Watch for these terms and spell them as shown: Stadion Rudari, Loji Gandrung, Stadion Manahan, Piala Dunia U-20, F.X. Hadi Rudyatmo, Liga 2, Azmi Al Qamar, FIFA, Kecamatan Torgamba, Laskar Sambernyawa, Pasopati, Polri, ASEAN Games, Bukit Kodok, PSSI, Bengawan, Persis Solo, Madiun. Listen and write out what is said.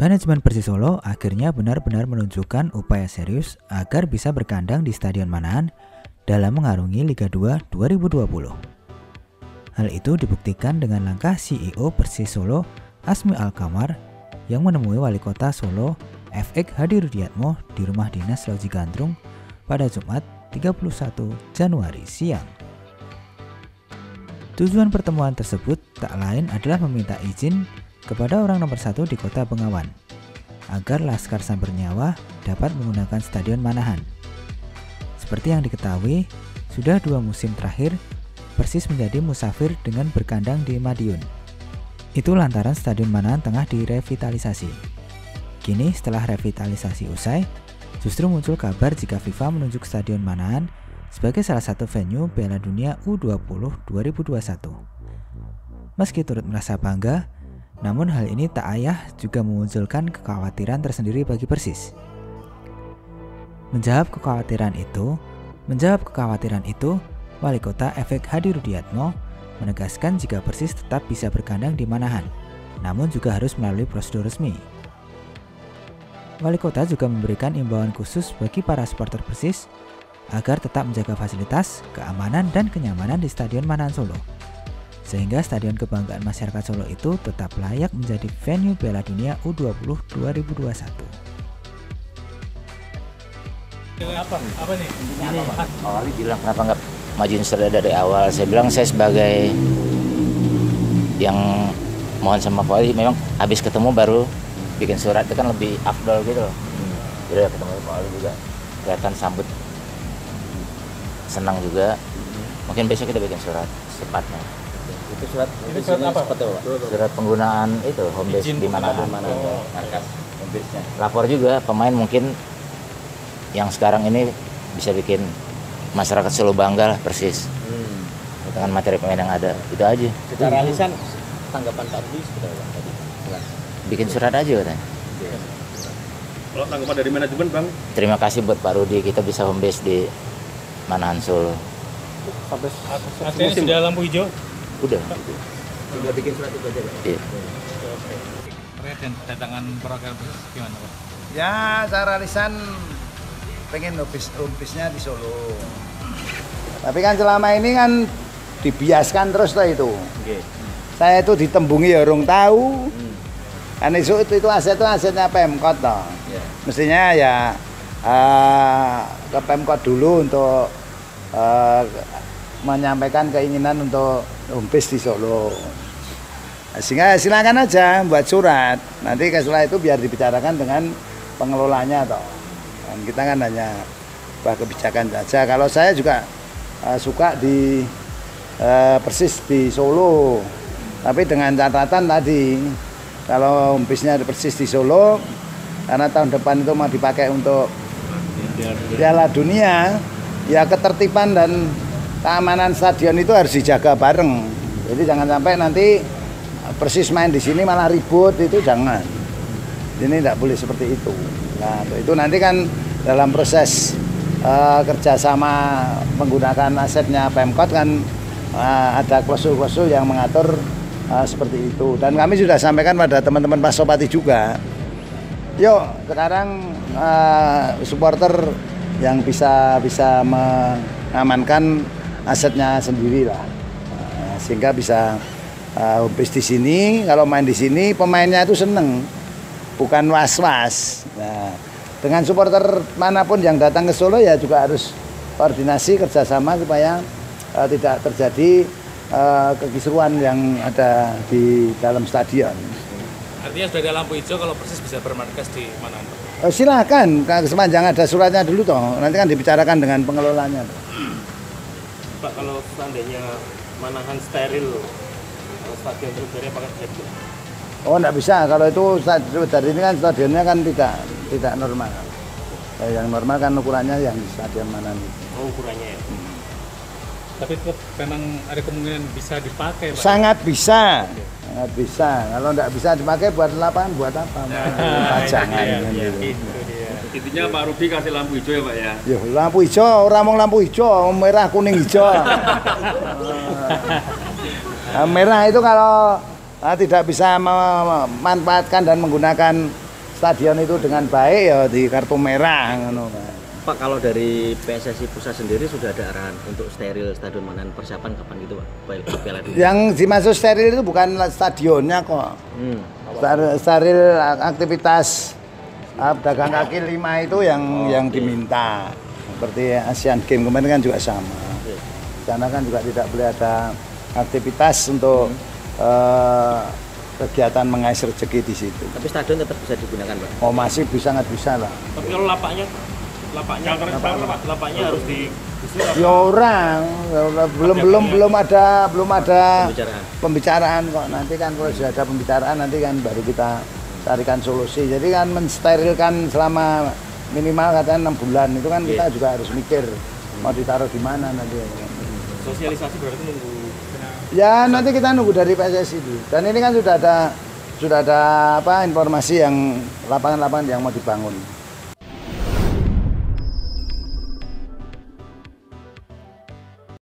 Manajemen Persis Solo akhirnya benar-benar menunjukkan upaya serius agar bisa berkandang di Stadion Manahan dalam mengarungi Liga 2 2020. Hal itu dibuktikan dengan langkah CEO Persis Solo, Azmi Al Qamar, yang menemui Wali Kota Solo, F.X. Hadi Rudyatmo, di rumah dinas Loji Gandrung pada Jumat 31 Januari siang. Tujuan pertemuan tersebut tak lain adalah meminta izin kepada orang nomor satu di kota Bengawan agar laskar sang bernyawa dapat menggunakan Stadion Manahan. Seperti yang diketahui, sudah 2 musim terakhir Persis menjadi musafir dengan berkandang di Madiun. Itu lantaran Stadion Manahan tengah direvitalisasi. Kini setelah revitalisasi usai, justru muncul kabar jika FIFA menunjuk Stadion Manahan sebagai salah satu venue Piala Dunia U-20 2021. Meski turut merasa bangga, namun hal ini tak ayah juga memunculkan kekhawatiran tersendiri bagi Persis. Menjawab kekhawatiran itu, Wali Kota F.X. Hadi Rudyatmo menegaskan jika Persis tetap bisa berkandang di Manahan, namun juga harus melalui prosedur resmi. Wali Kota juga memberikan imbauan khusus bagi para supporter Persis agar tetap menjaga fasilitas, keamanan, dan kenyamanan di Stadion Manahan Solo, sehingga stadion kebanggaan masyarakat Solo itu tetap layak menjadi venue Piala Dunia U20 2021. Apa nih? Awalnya bilang kenapa nggak majuin stadion dari awal? Saya bilang saya sebagai yang mohon sama Polri, memang habis ketemu baru bikin surat, itu kan lebih afdol gitu loh. Jadi ketemu Polri juga kelihatan sambut senang juga. Mungkin besok kita bikin surat secepatnya. Itu surat apa? Surat penggunaan itu home base di mana-mana markas home base-nya. Lapor juga pemain mungkin yang sekarang ini bisa bikin masyarakat Solo bangga lah Persis. Dengan materi pemain yang ada. Itu aja. Secara lisan tanggapan Pak Budi sebenarnya tadi. Bikin surat aja katanya. Kalau tanggapan dari manajemen, Bang? Terima kasih buat Pak Rudi, kita bisa home base di Manahan Solo. Sampai sudah lampu hijau. Udah bikin surat itu aja, Pak. Iya. Terkait dengan datangan perwakilan Persis gimana, Pak? Ya, secara lisan pengen office-nya di Solo. Tapi kan selama ini kan dibiaskan terus tuh itu. Okay. Saya itu ditembungi ya orang tahu. Kan itu asetnya Pemkot toh. Yeah. Mestinya ya ke Pemkot dulu untuk menyampaikan keinginan untuk home base di Solo, sehingga silakan aja buat surat, nanti setelah itu biar dibicarakan dengan pengelolanya toh. Dan kita kan hanya buat kebijakan saja. Kalau saya juga suka di Persis di Solo, tapi dengan catatan tadi kalau home base-nya Persis di Solo, karena tahun depan itu mau dipakai untuk Piala Dunia, ya ketertiban dan keamanan stadion itu harus dijaga bareng. Jadi jangan sampai nanti Persis main di sini malah ribut, itu jangan. Ini tidak boleh seperti itu. Nah, itu nanti kan dalam proses kerjasama menggunakan asetnya Pemkot kan ada klausul-klausul yang mengatur seperti itu. Dan kami sudah sampaikan pada teman-teman Pasopati juga. Yuk, sekarang supporter yang bisa mengamankan asetnya sendiri lah, sehingga bisa habis di sini. Kalau main di sini pemainnya itu seneng, bukan was-was. Nah, dengan supporter manapun yang datang ke Solo ya juga harus koordinasi kerjasama supaya tidak terjadi kekisruan yang ada di dalam stadion. Artinya sudah ada lampu hijau kalau Persis bisa bermarkas di mana? Silakan, sepanjang ada suratnya dulu toh. Nanti kan dibicarakan dengan pengelolanya. Pak, kalau seandainya Manahan steril, stadion Rudari apakah bisa? Oh, tidak bisa. Kalau itu stadion Rudari ini kan stadionnya kan tidak normal. Yang normal kan ukurannya yang stadion Manahan. Oh, ukurannya ya. Tapi kok memang ada kemungkinan bisa dipakai, Pak? Sangat bisa. Sangat bisa. Kalau tidak bisa dipakai buat lapangan, buat apa? Pajangan. Intinya Pak Rudi kasih lampu hijau ya, Pak ya? Ya, lampu hijau, orang mau lampu hijau, merah, kuning, hijau. Merah itu kalau tidak bisa memanfaatkan dan menggunakan stadion itu dengan baik ya di kartu merah ngono. Pak, kalau dari PSSI pusat sendiri sudah ada arahan untuk steril Stadion Manahan, persiapan kapan gitu Pak? Piala Dunia. Yang dimaksud steril itu bukan stadionnya kok. Steril aktivitas pedagang kaki lima itu yang diminta. Seperti ASEAN Games kemarin kan juga sama. Karena kan juga tidak boleh ada aktivitas untuk kegiatan mengais rezeki di situ. Tapi stadion tetap bisa digunakan Pak? Oh masih bisa, nggak bisa lah. Tapi kalau lapaknya? Lapaknya harus di ya orang belum ada pembicaraan kok. Nanti kan kalau sudah ada pembicaraan nanti kan baru kita carikan solusi. Jadi kan mensterilkan selama minimal katanya 6 bulan itu kan kita juga harus mikir mau ditaruh di mana nanti. Sosialisasi berarti nunggu? Ya nanti kita nunggu dari PSSI itu. Dan ini kan sudah ada informasi yang lapangan-lapangan yang mau dibangun.